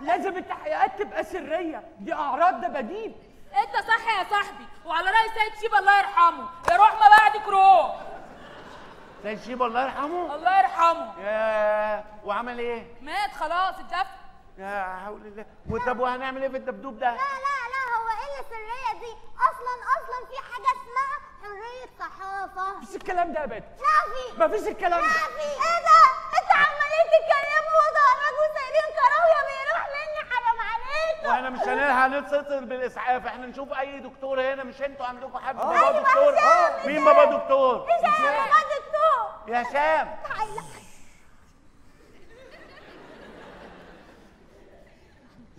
لازم التحقيقات تبقى سريه، دي اعراض دباديب. انت صح يا صاحبي، وعلى راي سيد شيبه الله يرحمه، يا روح ما بعدك روح. سيد شيبه الله يرحمه؟ الله يرحمه. ياه، وعمل ايه؟ مات خلاص اتدفن. لا حول الله. وطب وهنعمل ايه في الدبدوب ده؟ لا لا لا، هو ايه السريه دي؟ اصلا في حاجه اسمها حريه صحافه. مفيش الكلام ده يا بنت. لا في. مفيش الكلام ده. لا في. ايه ده؟ انتوا عمالين تتكلموا وتهرجوا وسايرين كراويه بيروح مني، حرام عليكم. واحنا مش هنتصل بالاسعاف، احنا نشوف اي دكتور هنا، مش انتوا عاملينكم حد بابا دكتور؟ مين بابا دكتور؟ هشام. بابا دكتور يا هشام.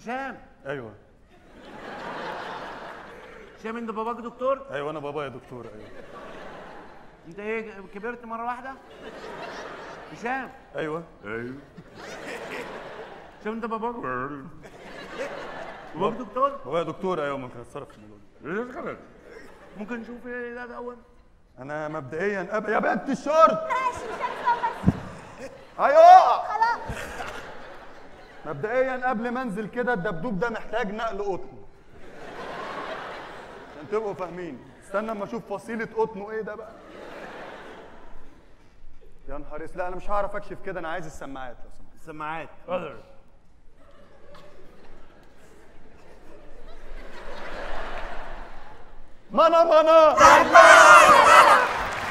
هشام. ايوه هشام، انت باباك دكتور؟ ايوه انا بابايا دكتور. ايوه انت ايه كبرت مره واحده؟ هشام. ايوه هشام انت باباك دكتور؟ بابايا دكتور. ايوه ممكن اتصرف في الموضوع ده. ممكن نشوف ايه ده الاول؟ انا مبدئيا يا بنت الشرط ماشي مش هتصرف. ايوه خلاص. مبدئيا قبل ما انزل كده الدبدوب ده محتاج نقل قطن عشان تبقوا فاهمين. استنى اما اشوف فصيله قطنه ايه ده بقى. يا نهار اسود، لا انا مش هعرف اكشف كده، انا عايز السماعات لو سمحت. السماعات قدر. مانا مانا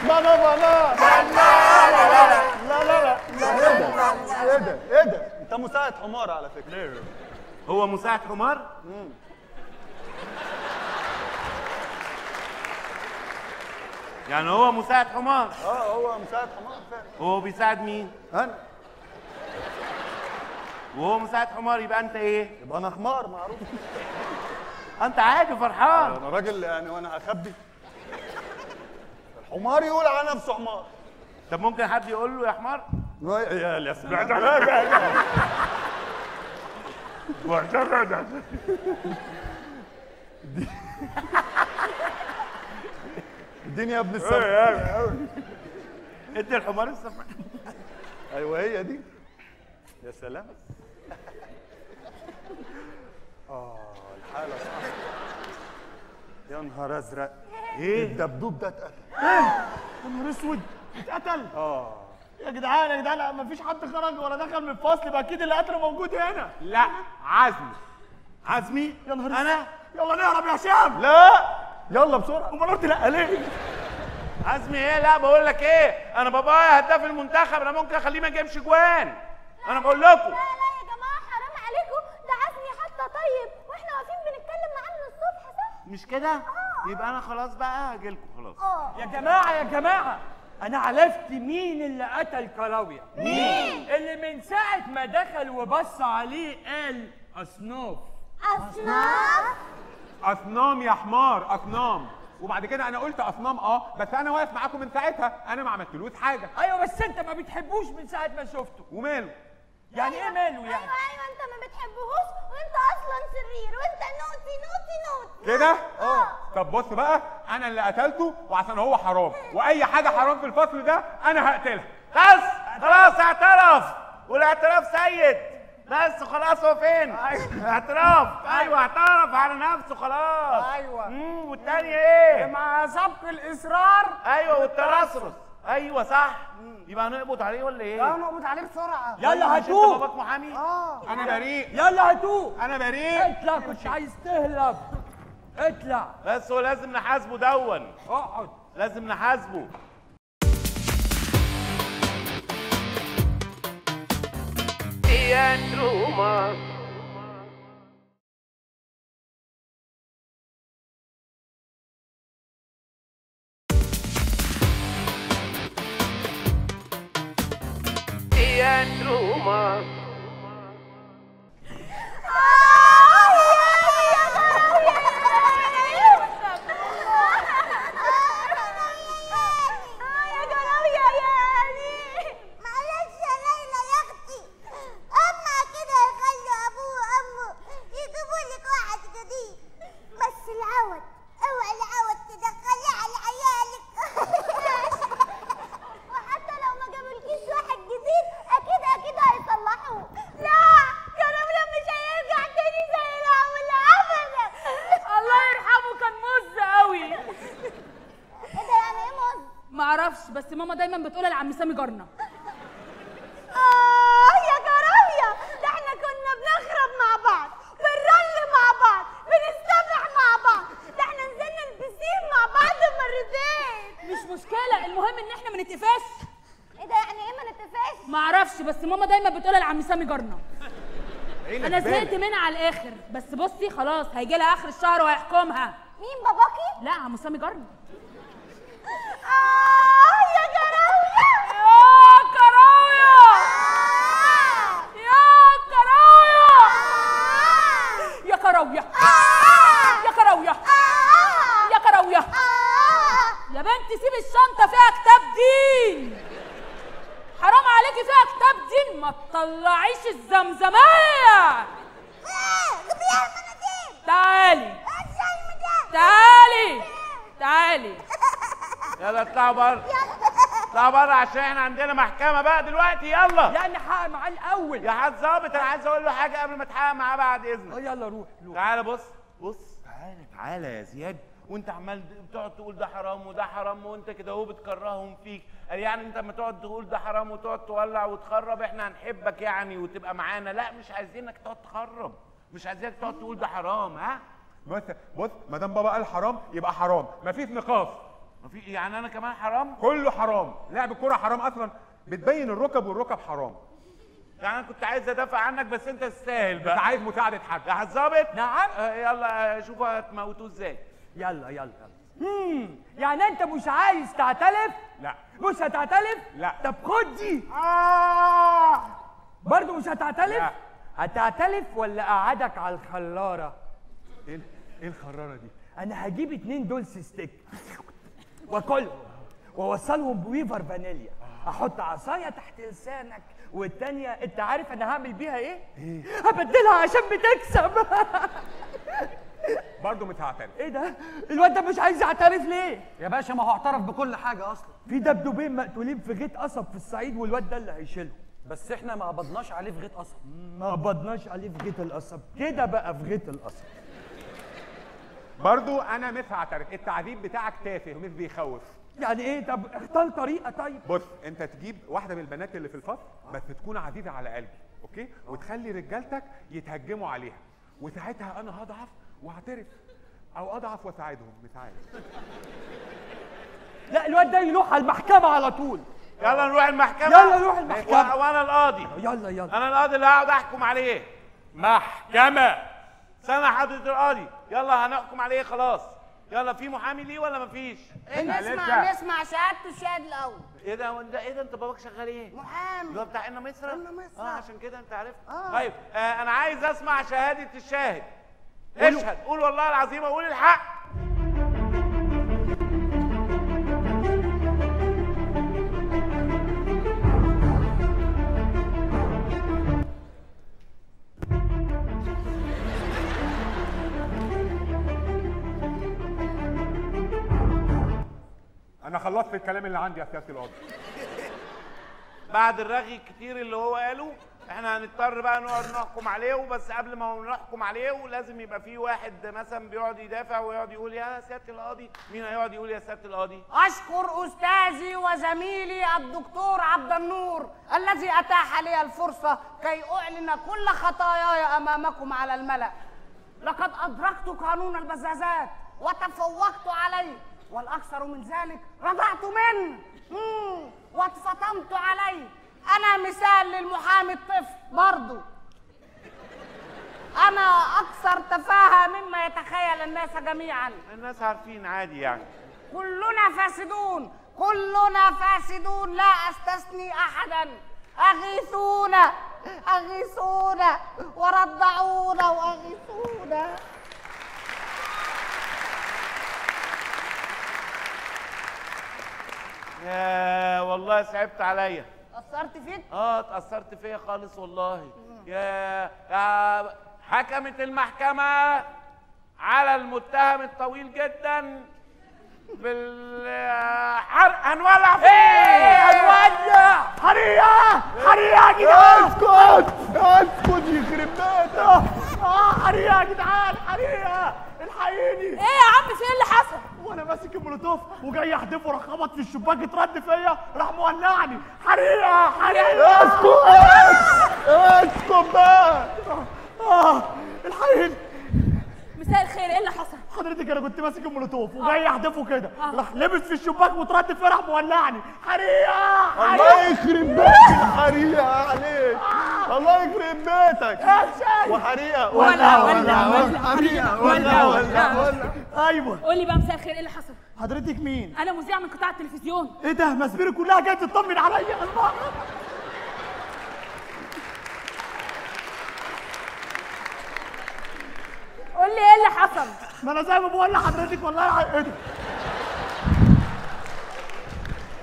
مانا مانا لا لا لا، ايه ده ايه ده؟ انت مساعد حمار على فكره. ليه؟ هو مساعد حمار؟ يعني هو مساعد حمار؟ اه هو مساعد حمار فعلا. هو بيساعد مين؟ انا. وهو مساعد حمار، يبقى انت ايه؟ يبقى انا حمار معروف. انت عادي فرحان. انا راجل يعني، وانا هخبي؟ الحمار يقول على نفسه حمار. طب ممكن حد يقول له يا حمار؟ يا سلام. اديني يا ابن السماء. ادي الحمار السماء. ايوه هي دي. يا سلام. الحاله صعبه. يا نهار ازرق، ايه الدبدوب ده اتقتل؟ يا نهار اسود اتقتل. يا جدعان يا جدعان، مفيش حد خرج ولا دخل من الفصل، يبقى اكيد اللي قتله موجود هنا. لا عزمي. عزمي؟ يا نهار اسود. انا؟ يلا نهرب يا هشام. لا يلا بسرعه. امال قلت لا ليه؟ عزمي ايه؟ لا بقول لك ايه، انا بابايا هداف المنتخب، انا ممكن اخليه ما يجيبش جوان. انا بقول لكم. لا لا يا جماعه حرام عليكم، ده عزمي حتى طيب، واحنا واقفين بنتكلم معاه من الصبح صح؟ مش كده؟ يبقى انا خلاص بقى هاجي لكم خلاص. يا جماعه يا جماعه، أنا عرفت مين اللي قتل كراوية. مين؟ اللي من ساعة ما دخل وبص عليه قال أصناف. أصناف؟ أصنام يا حمار، أصنام. وبعد كده أنا قلت أصنام بس أنا واقف معاكم من ساعتها، أنا ما عملتلوش حاجة. أيوه بس أنت ما بتحبوش من ساعة ما شفته. وماله؟ يعني إيه ماله يعني؟ أيوه أنت ما بتحبهوش، وأنت أصلاً شرير، وأنت نوتي نوتي نوتي كده؟ طب بص بقى، أنا اللي قتلته، وعشان هو حرام، وأي حاجة حرام في الفصل ده أنا هقتلها. بس خلاص اعترف، والاعتراف سيد. بس خلاص هو فين؟ اعتراف. أيوه اعترف على نفسه خلاص. أيوه. والتانية إيه؟ مع سبق الإصرار. أيوه والترصرص. ايوه صح. يبقى هنقبض عليه ولا ايه؟ لا هنقبض عليه بسرعه. يلا هتوه. انت باباك محامي؟ انا بريء. يلا هتوه. انا بريء. اطلع، كنت عايز تهلك. اطلع. بس هو لازم نحاسبه دون. اقعد. لازم نحاسبه. يا تروما تروما. يا جراوية يا هاني. معلش يا ليلى يا اختي، هما كده هيخلوا ابوه وامه يجيبوا لك واحد جديد، بس العوض اوعى العوض تدخليه على عيالك. وحتى لو ما جابولكيش واحد جديد اكيد هيطلعوك بس ماما دايما بتقولها لعم سامي جارنا. يا جراويه، ده احنا كنا بنخرب مع بعض، بنرل مع بعض، بنستمع مع بعض، ده احنا نزلنا البسين مع بعض مرتين. مش مشكله، المهم ان احنا ما نتقفش. ايه ده يعني ايه ما نتقفش؟ معرفش، بس ماما دايما بتقولها لعم سامي جارنا. انا زهقت منها على الاخر، بس بصي خلاص هيجي لها اخر الشهر وهيحكمها. مين باباكي؟ لا عم سامي جارنا. يا جراويه، يا كراويه، يا كراويه، يا كراويه، يا كراويه، يا كراويه، يا بنتي سيبي الشنطه فيها كتاب دين، حرام عليكي فيها كتاب دين، ما تطلعيش الزمزميه. جيبيها المناديل. تعالي تعالي تعالي، يلا اطلعوا بره، اطلعوا بره عشان احنا عندنا محكمه بقى دلوقتي. يلا لا نحقق معاه الاول يا حاج ظابط، انا عايز اقول له حاجه قبل ما تحقق معاه بعد اذنك. يلا روح روح. تعالى بص بص، تعالى تعالى يا زياد، وانت عمال بتقعد تقول ده حرام وده حرام، وانت كده اهو بتكرههم فيك. يعني انت لما تقعد تقول ده حرام وتقعد تولع وتخرب احنا هنحبك يعني وتبقى معانا؟ لا مش عايزينك تقعد تخرب، مش عايزينك تقعد تقول ده حرام. ها بص، ما دام بابا قال حرام يبقى حرام، مفيش نقاش. مفيش يعني انا كمان حرام؟ كله حرام، لعب الكوره حرام اصلا، بتبين الركب والركب حرام. يعني انا كنت عايز ادافع عنك بس انت تستاهل بقى. عايز مساعده حد يا حاج ظابط؟ نعم. يلا شوفوا هتموتوه ازاي. يلا يلا يلا. يعني انت مش عايز تعتلف؟ لا. مش هتعتلف؟ لا. طب خد دي. برضه مش هتعتلف؟ لا. هتعتلف ولا اقعدك على الخراره؟ ايه الخراره دي؟ انا هجيب 2 دولس ستيك واكلهم واوصلهم بويفر فانيليا، احط عصايه تحت لسانك والتانيه انت عارف انا هعمل بيها ايه؟ ايه؟ هبدلها عشان بتكسب. برضه مش هعترف. ايه ده؟ الواد ده مش عايز يعترف ليه؟ يا باشا ما هو اعترف بكل حاجه اصلا. في دبدوبين مقتولين في غيط قصب في الصعيد والواد ده اللي هيشيلهم. بس احنا ما قبضناش عليه في غيط قصب. ما قبضناش عليه في غيط القصب، كده بقى في غيط القصب. برضو انا مش هعترف، التعذيب بتاعك تافه ومش بيخوف. يعني ايه؟ طب اختار طريقه. طيب بص، انت تجيب واحده من البنات اللي في الفصل بس تكون عزيزه على قلبي، اوكي؟ وتخلي رجالتك يتهجموا عليها، وساعتها انا هضعف واعترف، او اضعف واساعدهم، مش عارف. لا الواد ده يروح على المحكمه على طول. يلا نروح المحكمه. يلا نروح المحكمه وانا القاضي. يلا يلا، انا القاضي اللي هقعد احكم عليه. محكمه. سامع حضرة القاضي؟ يلا هنحكم عليه خلاص. يلا في محامي ليه ولا مفيش؟ نسمع سعادته الشاهد الاول. ايه ده هو ده؟ ايه ده انت باباك شغال ايه؟ محامي. اللي هو بتاع إنا مصر؟ إنا مصر. عشان كده انت عرفت. طيب انا عايز اسمع شهاده الشاهد. اشهد، قول والله العظيم، قول الحق. أنا خلصت الكلام اللي عندي يا سيادة القاضي. بعد الرغي الكتير اللي هو قاله احنا هنضطر بقى نقعد نحكم عليه، وبس قبل ما نحكم عليه لازم يبقى في واحد مثلا بيقعد يدافع ويقعد يقول يا سيادة القاضي. مين هيقعد يقول يا سيادة القاضي؟ أشكر أستاذي وزميلي الدكتور عبد النور الذي أتاح لي الفرصة كي أعلن كل خطاياي أمامكم على الملأ. لقد أدركت قانون البزازات وتفوقت عليه، والأكثر من ذلك رضعت منه واتفطمت عليه. أنا مثال للمحامي الطفل برضه. أنا أكثر تفاهة مما يتخيل الناس جميعاً. الناس عارفين عادي يعني. كلنا فاسدون، كلنا فاسدون، لا أستثني أحداً. أغيثونا أغيثونا وردعونا وأغيثونا. يا والله صعبت عليا. اتأثرت فيك؟ اتأثرت فيا خالص والله. يا حكمت المحكمة على المتهم الطويل جدا بالحرق. هنولع فيه. هنولع حريقة حريقة يا جدعان. اسكت اسكت يخرب بيتك. حريقة يا جدعان حريقة، الحقيني. ايه يا عم في ايه اللي حصل؟ وانا ماسك المنطقة مولوتوف وجاي احدفه، راح خبط في الشباك اترد فيا، راح مولعني حريقه حريقه. اسكت اسكت بقى. الحقيقة مساء الخير، ايه اللي حصل؟ حضرتك انا كنت ماسك المولوتوف وجاي احدفه كده، راح لبس في الشباك واترد فيا، راح مولعني حريقه حريقه. الله يخرب بيتك الحريقه عليك، الله يخرب بيتك. وحريقه ولا حريقه ولا. ايوه قول لي بقى مساء الخير، ايه اللي حصل؟ حضرتك مين؟ انا مذيعه من قطاع التلفزيون. ايه ده؟ مزبيري كلها جايه تطمن عليا. الله قول لي ايه اللي حصل؟ ما انا زي ما بقول لحضرتك والله. ايه ده؟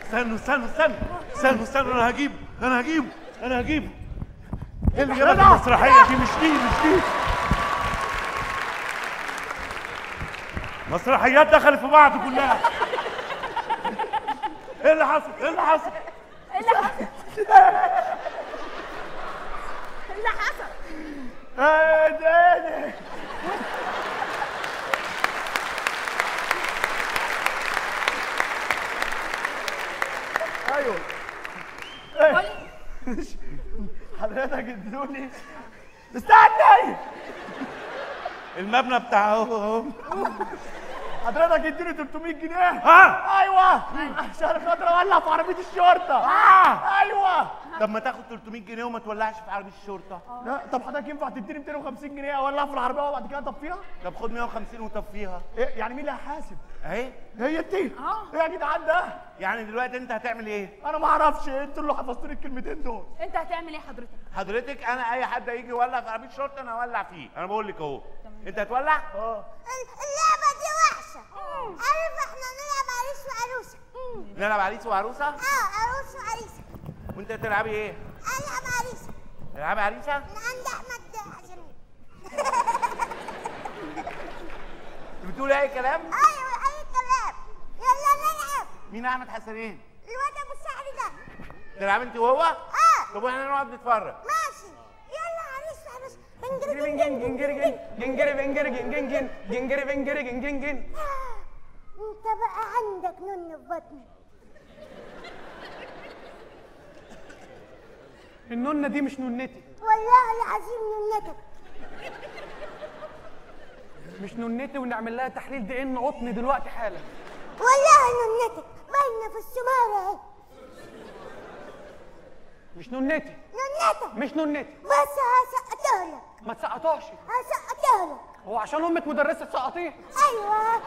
استنوا استنوا استنوا استنوا استنوا، انا هجيبه انا هجيبه انا هجيبه. ايه اللي جابك المسرحيه دي؟ مش دي مش دي مسرحيات دخلت في بعض كلها. ايه اللي حصل؟ ايه اللي حصل؟ ايه اللي حصل؟ ايه اللي حصل؟ ايه ده؟ ايوه حضرتك ادوني استني المبنى بتاعهم. حضرتك ادوني 300 جنيه. ايوه عشان خاطر اولع في عربيه الشرطه. ايوه طب ما تاخد 300 جنيه وما تولعش في عربيه الشرطه. لا طب حضرتك ينفع تديني 250 جنيه اولع في العربيه وبعد كده اطفيها؟ طب خد 150 وطفيها. إيه يعني؟ مين اللي هيحاسب؟ اهي هي انت. ايه يا جدعان ده؟ يعني دلوقتي انت هتعمل ايه؟ انا ما اعرفش، انتوا اللي حفظتوا لي الكلمتين دول. انت هتعمل ايه حضرتك؟ حضرتك انا اي حد هيجي يولع في عربيه الشرطه انا هولع فيه، انا بقول لك اهو. انت هتولع؟ اللعبه دي وحشه. عارف احنا نلعب عريس وعروسه. نلعب عريس وعروسه؟ عروس وعريسه. وانت تلعبي ايه؟ العب عريسه. تلعبي عريسه؟ من عند احمد حسنين. انت بتقولي اي كلام؟ ايوه اي كلام. يلا نلعب. مين احمد حسنين؟ الواد ابو الشعر ده. تلعبي انت وهو؟ طب واحنا نقعد نتفرج. ماشي يلا عريس وعروسه. جنجري جنجري جنجري جنجري جنجري جنجري جنجري جنجري. انت بقى عندك نن في بطنك. النونة دي مش نونتي والله العظيم. نونتك مش نونتي، ونعمل لها تحليل دي ان قطن دلوقتي حالا. والله نونتك باينه في السمارة اهي. مش نونتي. نونتك مش نونتي. بس هسقطها لك. ما تسقطهاش. هسقطها لك. هو عشان امك مدرسه تسقطيها؟ ايوه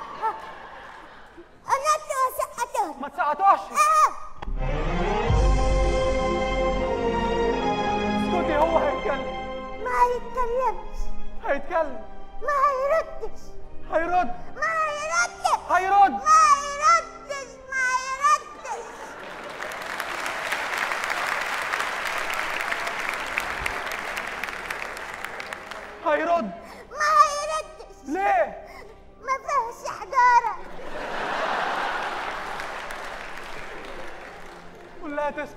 انا هسقطها لك. ما تسقطهاش. هو هيتكلم؟ ما هيتكلمش. هيتكلم. ما هيردش. هيرد. ما هيردش. هيرد. ما هيردش. ما هيردش. هيرد. ما هيردش. ليه؟ ما فيهش حضارة. كلها تسكت.